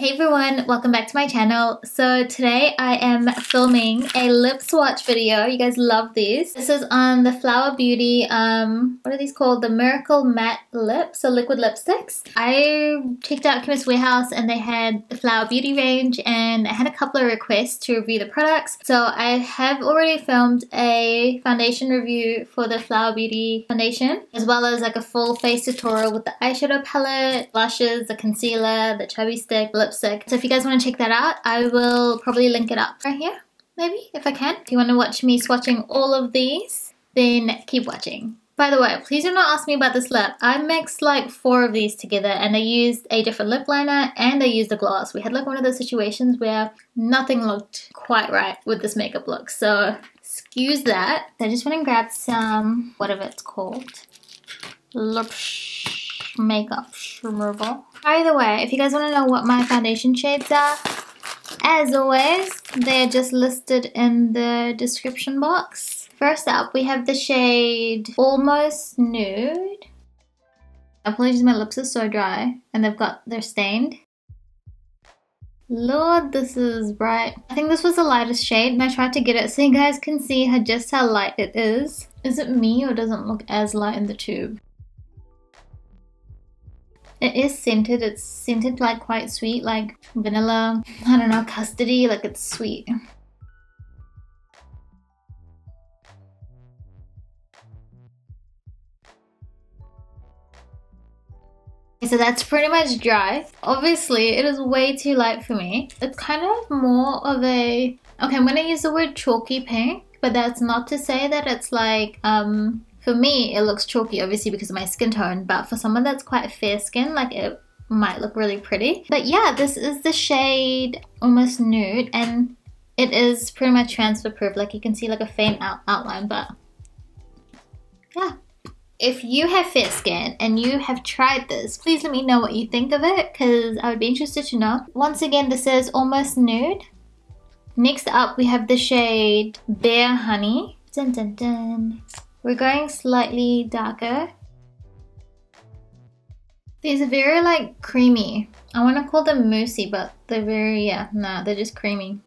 Hey everyone, welcome back to my channel. So today I am filming a lip swatch video. You guys love these. This is on the Flower Beauty, what are these called? The Miracle Matte Lips, so liquid lipsticks. I checked out Chemist Warehouse and they had the Flower Beauty range and I had a couple of requests to review the products. So I have already filmed a foundation review for the Flower Beauty foundation, as well as like a full face tutorial with the eyeshadow palette, blushes, the concealer, the chubby stick, lip. So if you guys want to check that out, I will probably link it up right here, maybe, if I can. If you want to watch me swatching all of these, then keep watching. By the way, please do not ask me about this lip. I mixed like 4 of these together and I used a different lip liner and I used a gloss. We had like one of those situations where nothing looked quite right with this makeup look. So excuse that. I just went and grabbed some, whatever it's called, lip makeup removal. Either way, if you guys want to know what my foundation shades are, as always, they're just listed in the description box. First up, we have the shade Almost Nude. Apologies, my lips are so dry and they're stained. Lord, this is bright. I think this was the lightest shade and I tried to get it so you guys can see just how light it is. Is it me or doesn't look as light in the tube? It is scented. It's scented like quite sweet, like vanilla, I don't know, custardy, like it's sweet. So that's pretty much dry. Obviously, it is way too light for me. It's kind of more of a... okay, I'm going to use the word chalky pink, but that's not to say that it's like... for me, it looks chalky, obviously, because of my skin tone, but for someone that's quite fair skin, like, it might look really pretty. But yeah, this is the shade Almost Nude, and it is pretty much transfer-proof. Like, you can see, like, a faint outline, but yeah. If you have fair skin and you have tried this, please let me know what you think of it, because I would be interested to know. Once again, this is Almost Nude. Next up, we have the shade Bear Honey. Dun, dun, dun. We're going slightly darker. These are very like creamy. I want to call them moussey, but they're very, they're just creamy.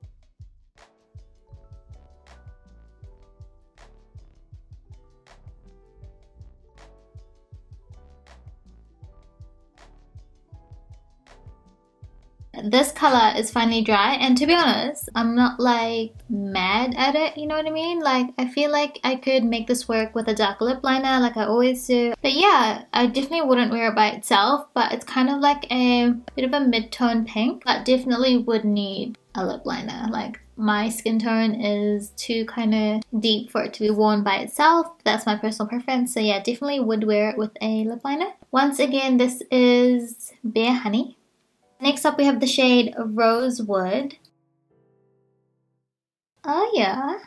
This color is finally dry, and to be honest, I'm not like mad at it, you know what I mean? Like, I feel like I could make this work with a dark lip liner like I always do. But yeah, I definitely wouldn't wear it by itself, but it's kind of like a bit of a mid-tone pink that definitely would need a lip liner. Like, my skin tone is too kind of deep for it to be worn by itself. That's my personal preference, so yeah, definitely would wear it with a lip liner. Once again, this is Bear Honey. Next up, we have the shade Rosewood. Oh yeah,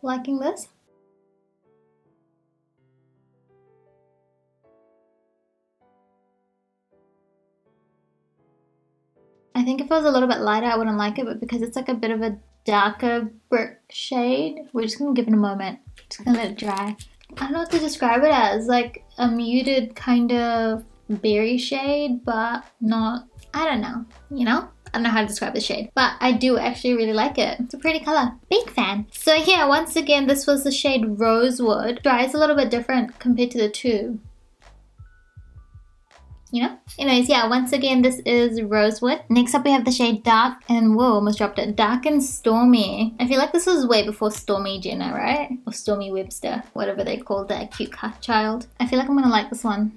liking this. I think if it was a little bit lighter, I wouldn't like it, but because it's like a bit of a darker brick shade, we're just gonna give it a moment. Just gonna let it dry. I don't know what to describe it as, like a muted kind of berry shade, but not... I don't know, you know? I don't know how to describe the shade, but I do actually really like it. It's a pretty color. Big fan. So yeah, once again, this was the shade Rosewood. Dries a little bit different compared to the tube, you know? Anyways, yeah, once again, this is Rosewood. Next up, we have the shade Dark and... whoa, almost dropped it. Dark and Stormy. I feel like this was way before Stormy Jenner, right? Or Stormy Webster, whatever they called that cute child. I feel like I'm gonna like this one.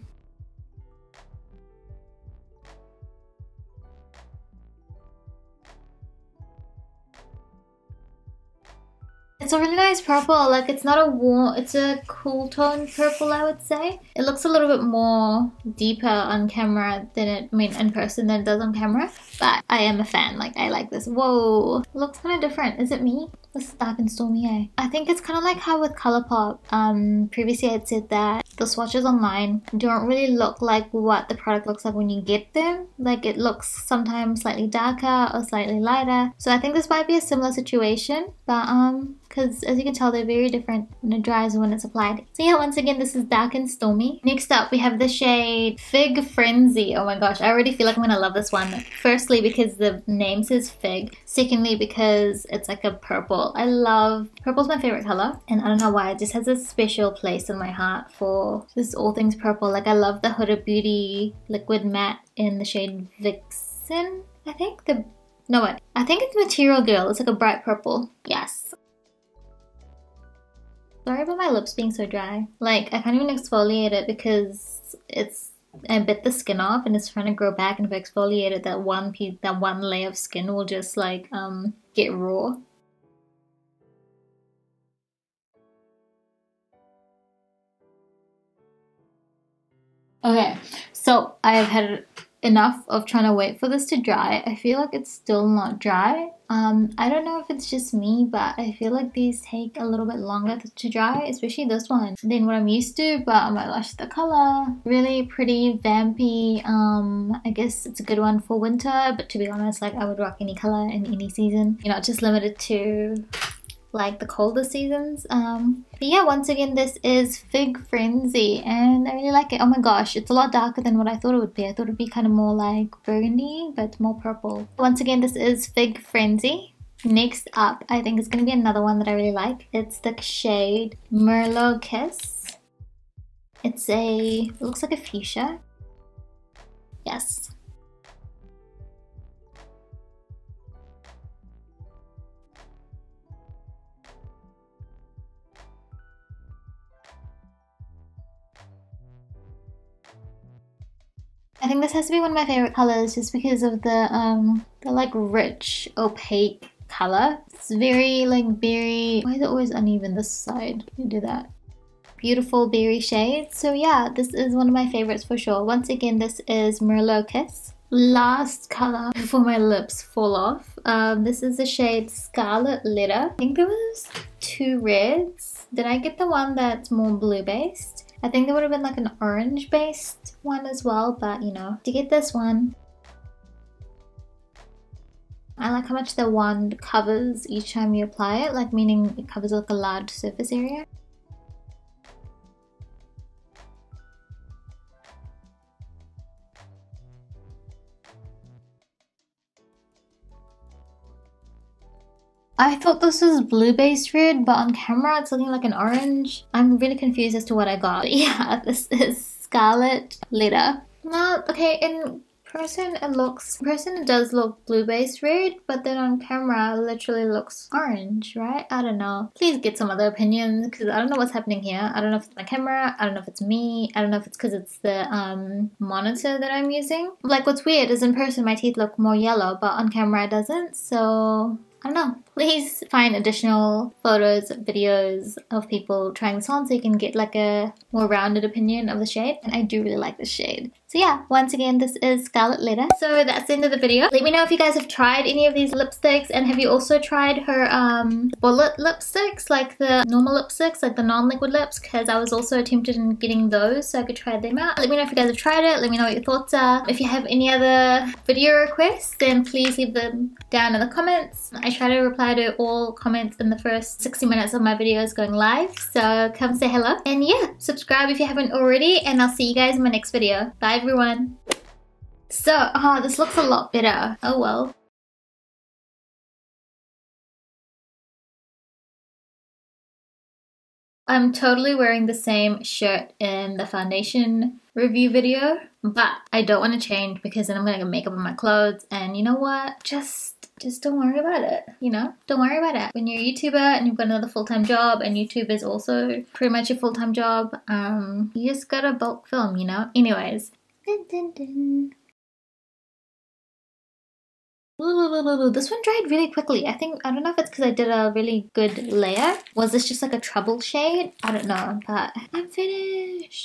It's a really nice purple, like it's not a warm, it's a cool tone purple, I would say. It looks a little bit more deeper on camera than it, I mean in person than it does on camera. But I am a fan, like I like this. Whoa, looks kind of different. Is it me? This is Dark and Stormy, eh? I think it's kind of like how with Colourpop, previously I had said that the swatches online don't really look like what the product looks like when you get them. Like it looks sometimes slightly darker or slightly lighter. So I think this might be a similar situation, but because as you can tell, they're very different when it dries and when it's applied. So yeah, once again, this is Dark and Stormy. Next up, we have the shade Fig Frenzy. Oh my gosh, I already feel like I'm gonna love this one. First Firstly, because the name says fig. Secondly, because it's like a purple. I love, purple's my favorite color. And I don't know why, it just has a special place in my heart for just all things purple. Like I love the Huda Beauty Liquid Matte in the shade Vixen, I think. I think it's Material Girl. It's like a bright purple. Yes. Sorry about my lips being so dry. Like, I can't even exfoliate it because it's, I bit the skin off and it's trying to grow back, and if I exfoliate it, that one layer of skin will just like get raw. Okay, so I've had enough of trying to wait for this to dry. I feel like it's still not dry. I don't know if it's just me, but I feel like these take a little bit longer to dry, especially this one, than what I'm used to. But oh my gosh, the color, really pretty, vampy. I guess it's a good one for winter, but to be honest, like I would rock any color in any season. You're not just limited to like the colder seasons. But yeah, once again, this is Fig Frenzy and I really like it. Oh my gosh, it's a lot darker than what I thought it would be. I thought it would be kind of more like burgundy, but more purple. Once again, this is Fig Frenzy. Next up, I think it's going to be another one that I really like. It's the shade Merlot Kiss. It's a, it looks like a fuchsia. Yes. I think this has to be one of my favorite colors just because of the like rich, opaque color. It's very like berry. Why is it always uneven this side? You do that. Beautiful berry shade. So yeah, this is one of my favorites for sure. Once again, this is Merlot Kiss. Last color before my lips fall off. This is the shade Scarlett Letter. I think there was two reds. Did I get the one that's more blue based? I think there would have been like an orange based one as well, but you know, to get this one. I like how much the wand covers each time you apply it, like meaning it covers like a large surface area. I thought this was blue based red, but on camera it's looking like an orange. I'm really confused as to what I got. But yeah, this is Scarlett Letter. Well, okay, in person it looks, in person it does look blue based red, but then on camera it literally looks orange, right? I don't know. Please get some other opinions because I don't know what's happening here. I don't know if it's my camera, I don't know if it's me, I don't know if it's because it's the monitor that I'm using. Like what's weird is in person my teeth look more yellow, but on camera it doesn't, so I don't know. Please find additional photos, videos of people trying this on so you can get like a more rounded opinion of the shade. And I do really like this shade. So yeah, once again, this is Scarlett Letter. So that's the end of the video. Let me know if you guys have tried any of these lipsticks, and have you also tried her bullet lipsticks, like the normal lipsticks, like the non-liquid lips, because I was also tempted in getting those so I could try them out. Let me know if you guys have tried it. Let me know what your thoughts are. If you have any other video requests, then please leave them down in the comments. I try to reply to all comments in the first 60 minutes of my videos going live, so come say hello. And yeah, subscribe if you haven't already, and I'll see you guys in my next video. Bye everyone. So this looks a lot better. Oh well. I'm totally wearing the same shirt in the foundation review video, but I don't want to change because then I'm gonna get makeup on my clothes, and you know what, just don't worry about it, you know? Don't worry about it. When you're a YouTuber and you've got another full-time job, and YouTube is also pretty much a full-time job, you just gotta bulk film, you know? Anyways. Dun, dun, dun. This one dried really quickly. I think, I don't know if it's because I did a really good layer. Was this just like a trouble shade? I don't know, but I'm finished.